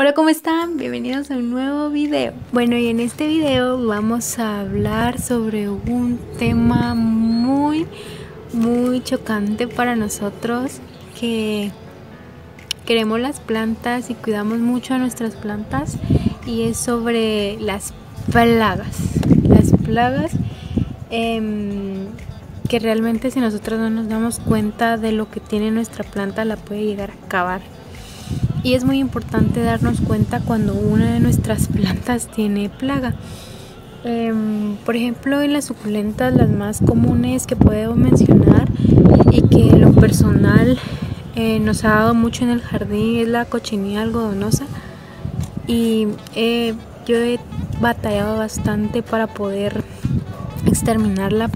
Hola, ¿cómo están? Bienvenidos a un nuevo video. Bueno, y en este video vamos a hablar sobre un tema muy chocante para nosotros que queremos las plantas y cuidamos mucho a nuestras plantas, y es sobre las plagas. Las plagas que realmente, si nosotros no nos damos cuenta de lo que tiene nuestra planta, la puede llegar a acabar. Y es muy importante darnos cuenta cuando una de nuestras plantas tiene plaga. Por ejemplo, en las suculentas, las más comunes que puedo mencionar y que en lo personal nos ha dado mucho en el jardín es la cochinilla algodonosa. Y yo he batallado bastante para poder exterminarla,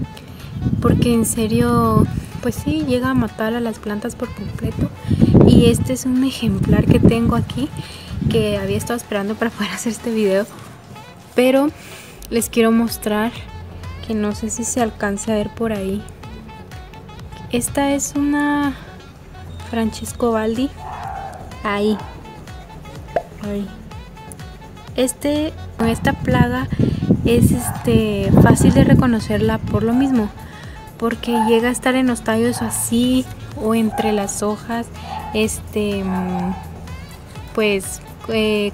porque en serio, pues sí, llega a matar a las plantas por completo. Y este es un ejemplar que tengo aquí, que había estado esperando para poder hacer este video, pero les quiero mostrar, que no sé si se alcance a ver por ahí. Esta es una Francesco Valdi. Ahí. Esta plaga es fácil de reconocerla por lo mismo, porque llega a estar en los tallos así o entre las hojas, pues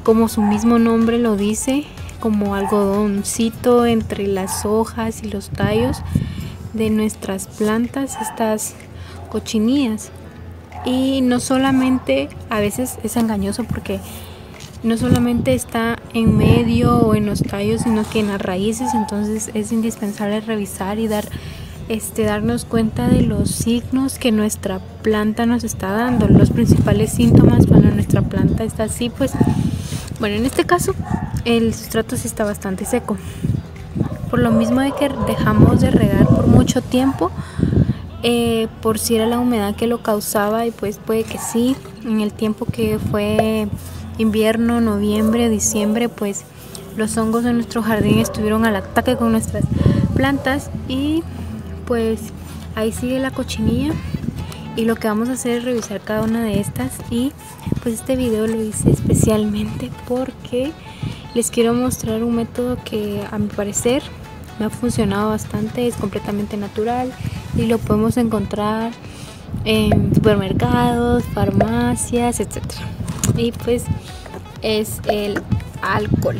como su mismo nombre lo dice, como algodoncito entre las hojas y los tallos de nuestras plantas, estas cochinillas. Y no solamente, a veces es engañoso porque no solamente está en medio o en los tallos, sino que en las raíces. Entonces es indispensable revisar y darnos cuenta de los signos que nuestra planta nos está dando, los principales síntomas cuando nuestra planta está así. Pues bueno, en este caso el sustrato sí está bastante seco, por lo mismo de que dejamos de regar por mucho tiempo, por si era la humedad que lo causaba. Y pues puede que sí, en el tiempo que fue invierno, noviembre, diciembre, pues los hongos de nuestro jardín estuvieron al ataque con nuestras plantas, y pues ahí sigue la cochinilla. Y lo que vamos a hacer es revisar cada una de estas, y pues este video lo hice especialmente porque les quiero mostrar un método que a mi parecer me ha funcionado bastante. Es completamente natural y lo podemos encontrar en supermercados, farmacias, etcétera. Y pues es el alcohol.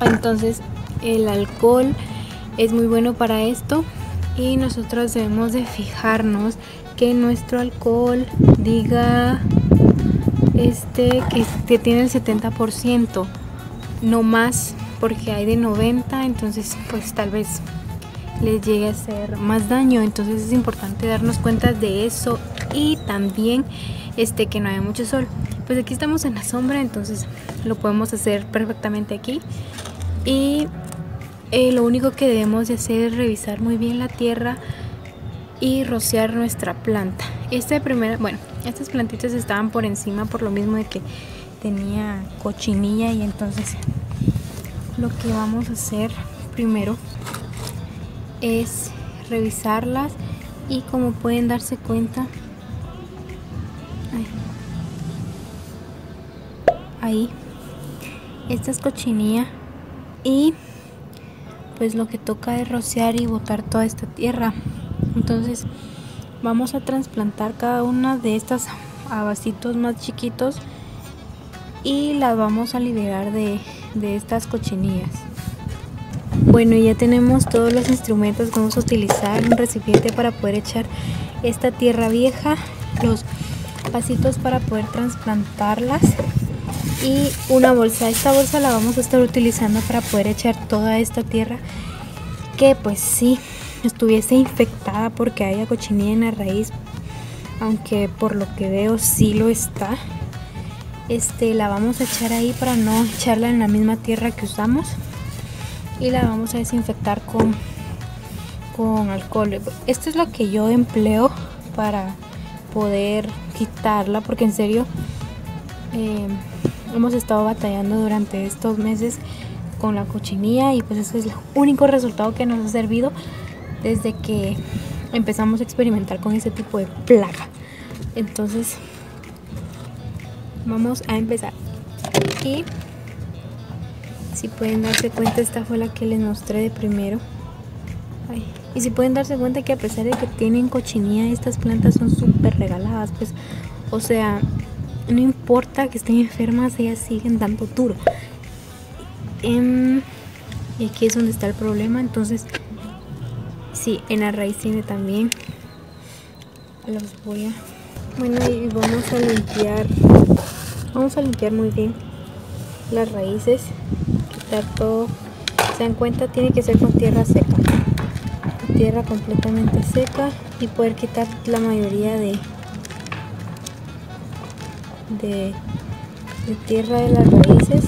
Entonces el alcohol es muy bueno para esto, y nosotros debemos de fijarnos que nuestro alcohol diga que tiene el 70%, no más, porque hay de 90, entonces pues tal vez les llegue a hacer más daño. Entonces es importante darnos cuenta de eso, y también que no haya mucho sol. Pues aquí estamos en la sombra, entonces lo podemos hacer perfectamente aquí. Y lo único que debemos de hacer es revisar muy bien la tierra y rociar nuestra planta. Estas plantitas estaban por encima, por lo mismo de que tenía cochinilla. Y entonces lo que vamos a hacer primero es revisarlas, y como pueden darse cuenta, ahí esta es cochinilla. Y pues lo que toca es rociar y botar toda esta tierra. Entonces vamos a trasplantar cada una de estas a vasitos más chiquitos, y las vamos a liberar de estas cochinillas. Bueno, ya tenemos todos los instrumentos. Vamos a utilizar un recipiente para poder echar esta tierra vieja, los vasitos para poder trasplantarlas, y una bolsa. Esta bolsa la vamos a estar utilizando para poder echar toda esta tierra que pues sí estuviese infectada porque haya cochinilla en la raíz, aunque por lo que veo sí lo está. La vamos a echar ahí para no echarla en la misma tierra que usamos, y la vamos a desinfectar con alcohol. Esto es lo que yo empleo para poder quitarla, porque en serio hemos estado batallando durante estos meses con la cochinilla, y pues ese es el único resultado que nos ha servido desde que empezamos a experimentar con este tipo de plaga. Entonces vamos a empezar. aquí. Si pueden darse cuenta, esta fue la que les mostré de primero. Ay. Y si pueden darse cuenta que a pesar de que tienen cochinilla, estas plantas son súper regaladas, pues, o sea, no importa que estén enfermas, ellas siguen dando duro. Y aquí es donde está el problema. Entonces, sí, en la raíz tiene también. Los voy a... Bueno, y vamos a limpiar. Vamos a limpiar muy bien las raíces. Quitar todo. Se dan cuenta, tiene que ser con tierra seca. Tierra completamente seca y poder quitar la mayoría de tierra de las raíces.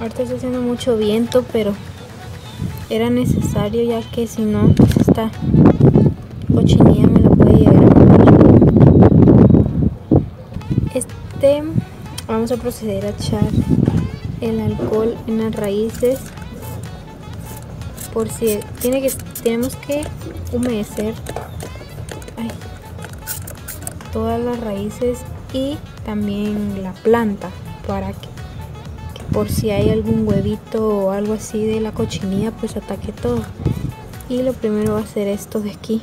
Ahorita está haciendo mucho viento, pero era necesario, ya que si no, pues esta cochinilla me la puede llevar a comer. Vamos a proceder a echar el alcohol en las raíces. Por si tenemos que humedecer todas las raíces y también la planta, para que por si hay algún huevito o algo así de la cochinilla, pues ataque todo. Y lo primero va a ser esto de aquí,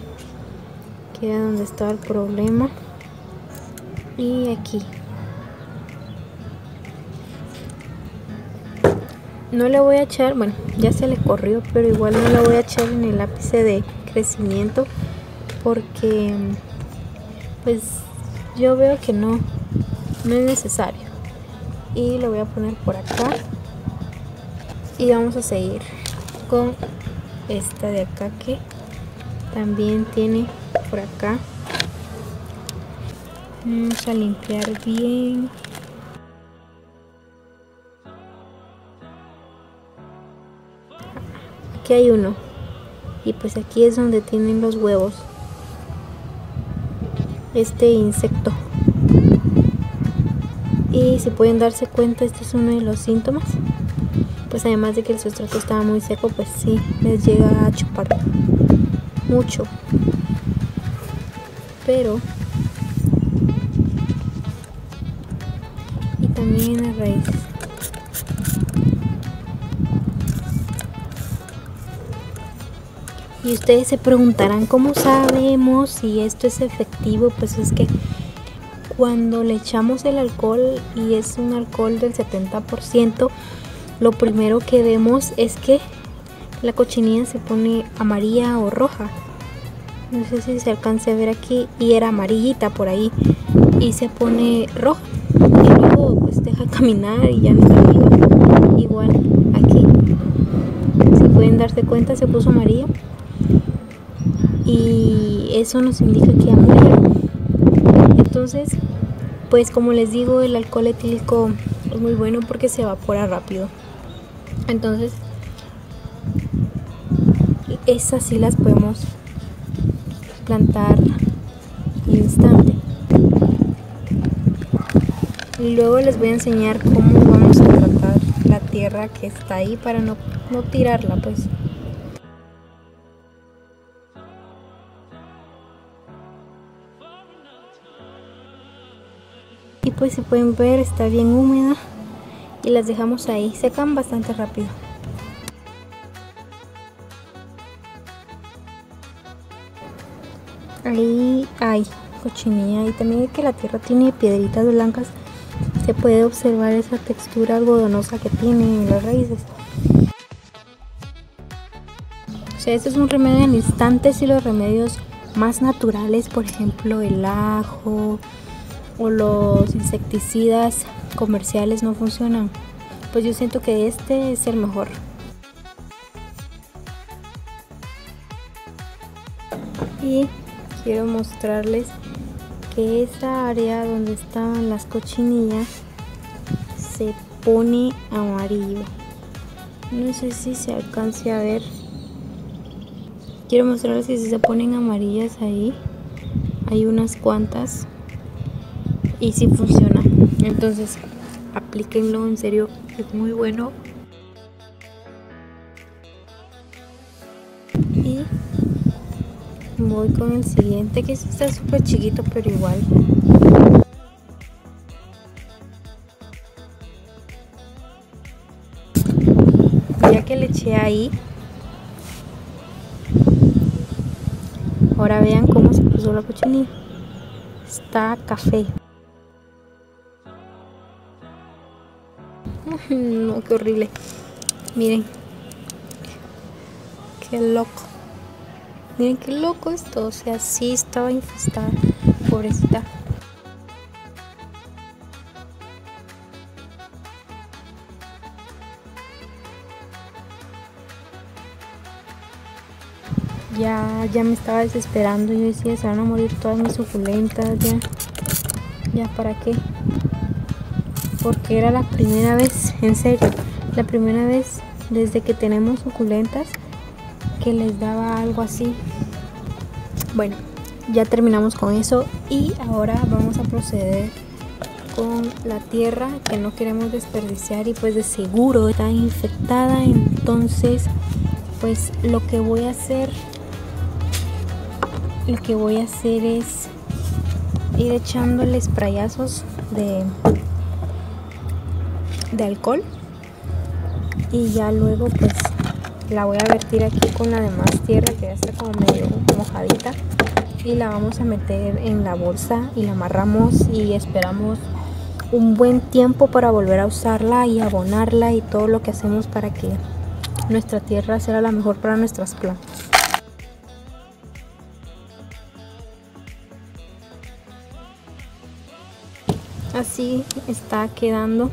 que era donde estaba el problema, y aquí. No le voy a echar, bueno, ya se le corrió, pero igual no la voy a echar en el ápice de crecimiento, porque pues yo veo que no es necesario. Y lo voy a poner por acá. Y vamos a seguir con esta de acá, que también tiene por acá. Vamos a limpiar bien. Aquí hay uno, y pues aquí es donde tienen los huevos este insecto. Y si pueden darse cuenta, este es uno de los síntomas, pues además de que el sustrato estaba muy seco, pues sí, les llega a chupar mucho. Pero y también en las raíces. Y ustedes se preguntarán, ¿cómo sabemos si esto es efectivo? Pues es que cuando le echamos el alcohol, y es un alcohol del 70%, lo primero que vemos es que la cochinilla se pone amarilla o roja. No sé si se alcance a ver aquí, y era amarillita por ahí, y se pone roja. Y luego pues deja caminar y ya no está viva. Igual aquí, si pueden darse cuenta, se puso amarilla. Y eso nos indica que ya murió. Entonces, pues como les digo, el alcohol etílico es muy bueno porque se evapora rápido. Entonces, esas sí las podemos plantar al instante. Y luego les voy a enseñar cómo vamos a tratar la tierra que está ahí para no tirarla, pues. Y pues si pueden ver, está bien húmeda y las dejamos ahí, secan bastante rápido. Ahí hay cochinilla, y también que la tierra tiene piedritas blancas, se puede observar esa textura algodonosa que tiene en las raíces. O sea, este es un remedio al instante. Si los remedios más naturales, por ejemplo el ajo o los insecticidas comerciales, no funcionan, pues yo siento que este es el mejor. Y quiero mostrarles que esa área donde estaban las cochinillas se pone amarillo. No sé si se alcance a ver. Quiero mostrarles que si se ponen amarillas ahí, hay unas cuantas. Y sí funciona, entonces aplíquenlo, en serio, es muy bueno. Y voy con el siguiente, que este está súper chiquito, pero igual. que le eché ahí. Ahora vean cómo se puso la cochinilla. Está café. No, qué horrible. Miren. Qué loco. Miren qué loco esto. O sea, sí estaba infestada. Pobrecita. Ya me estaba desesperando. Yo decía, se van a morir todas mis suculentas. Ya para qué. Porque era la primera vez, en serio, la primera vez desde que tenemos suculentas que les daba algo así. Bueno, ya terminamos con eso y ahora vamos a proceder con la tierra que no queremos desperdiciar y pues de seguro está infectada. Entonces pues lo que voy a hacer es ir echándole sprayazos de alcohol y ya luego pues la voy a vertir aquí con la demás tierra que ya está como medio mojadita y la vamos a meter en la bolsa y la amarramos y esperamos un buen tiempo para volver a usarla y abonarla y todo lo que hacemos para que nuestra tierra será la mejor para nuestras plantas. Así está quedando.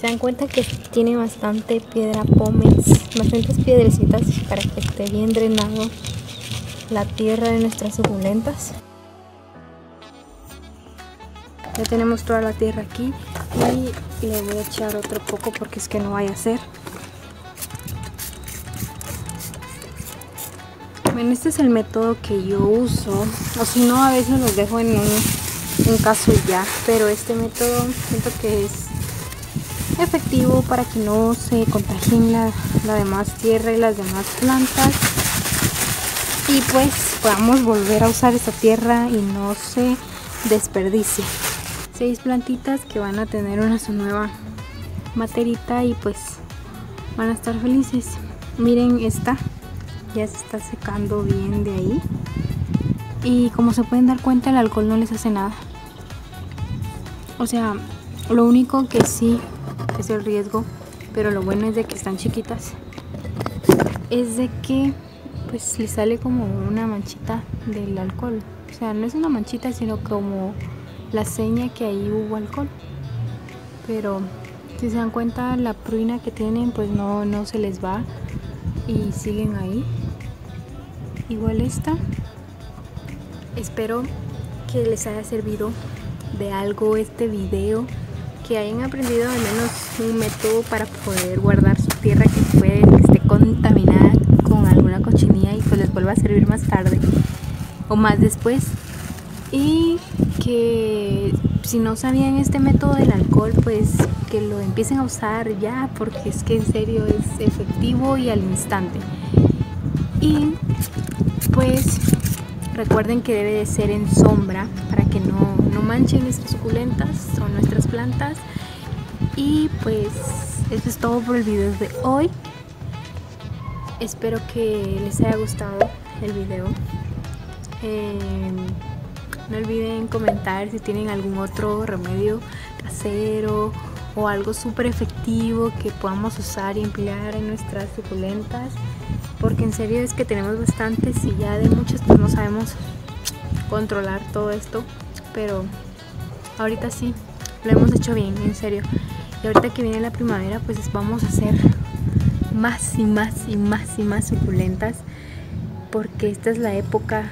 Se dan cuenta que tiene bastante piedra pómez, bastantes piedrecitas para que esté bien drenado la tierra de nuestras suculentas. Ya tenemos toda la tierra aquí y le voy a echar otro poco porque es que no vaya a ser. Bueno, este es el método que yo uso, o si no a veces los dejo en un caso ya, pero este método siento que es efectivo para que no se contagien la demás tierra y las demás plantas y pues podamos volver a usar esta tierra y no se desperdicie. 6 plantitas que van a tener una su nueva materita y pues van a estar felices. Miren, esta ya se está secando bien de ahí y como se pueden dar cuenta el alcohol no les hace nada, o sea, lo único que sí es el riesgo, pero lo bueno es de que están chiquitas, es de que pues le sale como una manchita del alcohol, o sea, no es una manchita sino como la seña que ahí hubo alcohol, pero si se dan cuenta la pruina que tienen pues no se les va y siguen ahí. Igual esta, espero que les haya servido de algo este video, que hayan aprendido al menos un método para poder guardar su tierra que puede que esté contaminada con alguna cochinilla y pues les vuelva a servir más tarde o más después. Y que si no sabían este método del alcohol pues que lo empiecen a usar ya, porque es que en serio es efectivo y al instante. Y pues recuerden que debe de ser en sombra para que no manchen nuestras suculentas o nuestras plantas. Y pues eso es todo por el video de hoy. Espero que les haya gustado el video. No olviden comentar si tienen algún otro remedio casero o algo súper efectivo que podamos usar y emplear en nuestras suculentas, porque en serio es que tenemos bastantes y ya de muchas pues no sabemos controlar todo esto, pero ahorita sí lo hemos hecho bien, en serio, y ahorita que viene la primavera pues vamos a hacer más y más y más y más suculentas, porque esta es la época,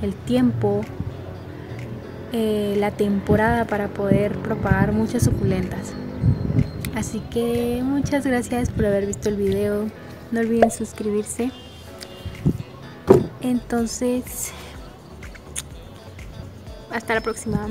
el tiempo, la temporada para poder propagar muchas suculentas. Así que muchas gracias por haber visto el video, no olviden suscribirse. Entonces hasta la próxima.